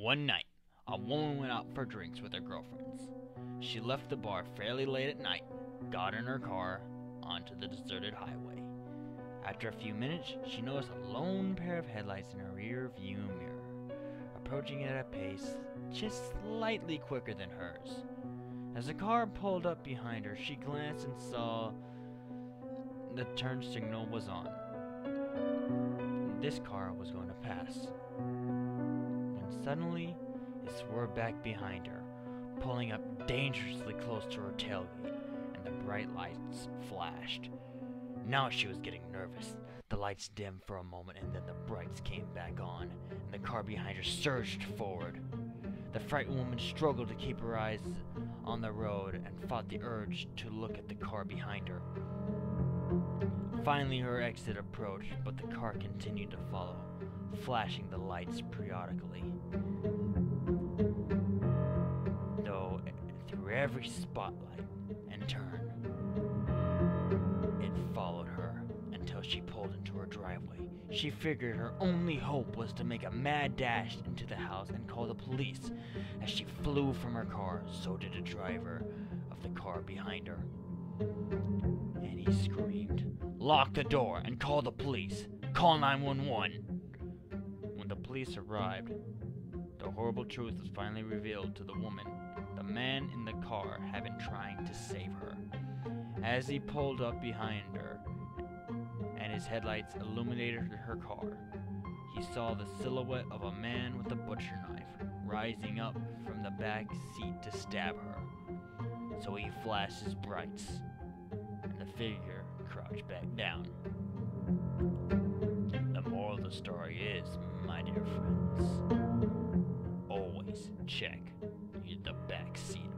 One night, a woman went out for drinks with her girlfriends. She left the bar fairly late at night, got in her car, onto the deserted highway. After a few minutes, she noticed a lone pair of headlights in her rear-view mirror, approaching at a pace just slightly quicker than hers. As the car pulled up behind her, she glanced and saw the turn signal was on. This car was going to pass, when suddenly it swerved back behind her, pulling up dangerously close to her tailgate, and the bright lights flashed. Now she was getting nervous. The lights dimmed for a moment, and then the brights came back on, and the car behind her surged forward. The frightened woman struggled to keep her eyes on the road and fought the urge to look at the car behind her. Finally, her exit approached, but the car continued to follow, flashing the lights periodically. Though, through every spotlight and turn, it followed her until she pulled into her driveway. She figured her only hope was to make a mad dash into the house and call the police. As she flew from her car, so did the driver of the car behind her. And he screamed, "Lock the door and call the police! Call 911! When the police arrived, the horrible truth was finally revealed to the woman. The man in the car had been trying to save her. As he pulled up behind her and his headlights illuminated her car, he saw the silhouette of a man with a butcher knife rising up from the back seat to stab her. So he flashed his brights, and the figure crouched back down. The moral of the story is, my dear friends, always check the back seat.